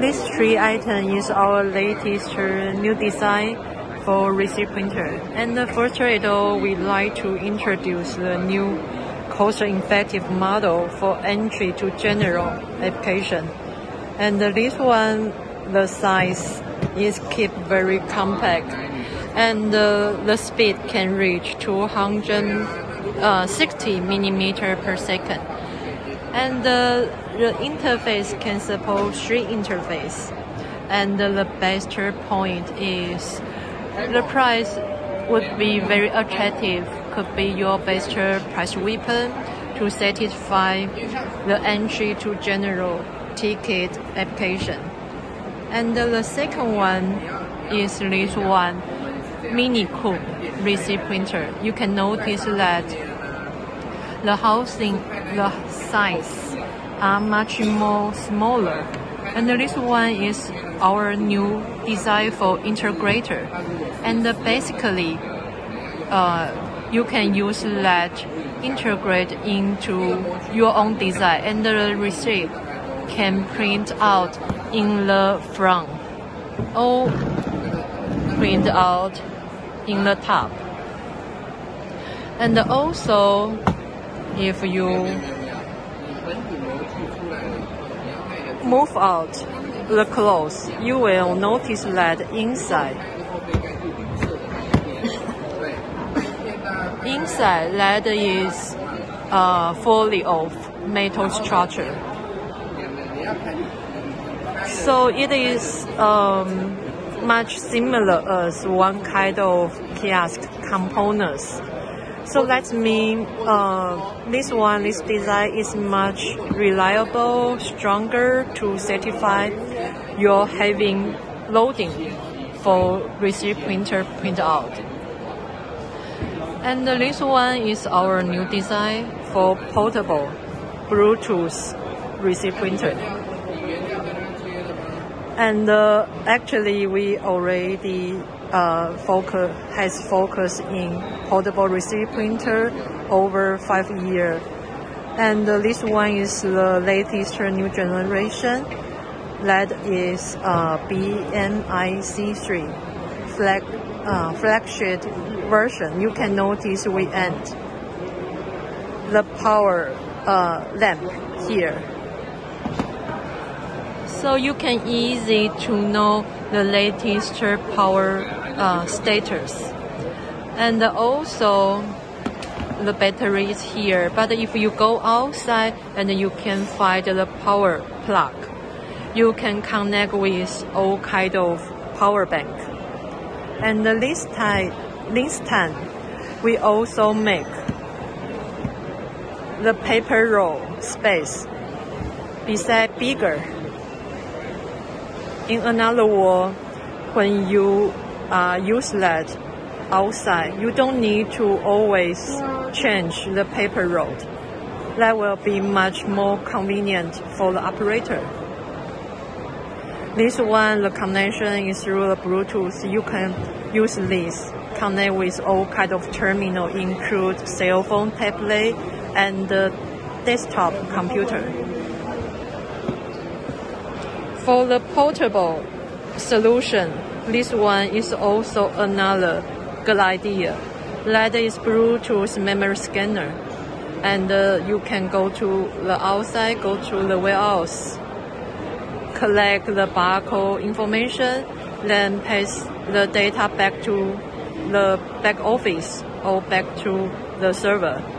These three items is our latest new design for ReSee printer. And first of all, we like to introduce the new cost-effective model for entry to general application. And this one, the size is kept very compact, and the speed can reach 260 millimeter per second. And the interface can support three interfaces. And the best point is the price would be very attractive, could be your best price weapon to satisfy the entry to general ticket application. And the second one is this one, Mini-Coop ReSee printer. You can notice that the housing, the size are much more smaller. And this one is our new design for integrator. And basically, you can use that integrate into your own design, and the receipt can print out in the front or print out in the top. And also, if you move out the clothes, you will notice that inside that is fully of metal structure. So it is much similar as one kind of kiosk components. So that means this design is much reliable, stronger to satisfy your having loading for ReSee printer printout. And this one is our new design for portable Bluetooth ReSee printer. And actually, we already has focused in portable ReSee printer over 5 years. And this one is the latest new generation, that is BMiC3 flagship version. You can notice we add the power lamp here. So you can easy to know the latest power status. And also the battery is here, but if you go outside and you can find the power plug, you can connect with all kind of power bank. And this time we also make the paper roll space beside bigger. In another word, when you use that outside, you don't need to always change the paper roll. That will be much more convenient for the operator. This one, the connection is through the Bluetooth. You can use this, connect with all kind of terminal, include cell phone, tablet, and desktop computer. For the portable solution, this one is also another good idea. That is Bluetooth memory scanner. And you can go to the outside, go to the warehouse, collect the barcode information, then pass the data back to the back office or back to the server.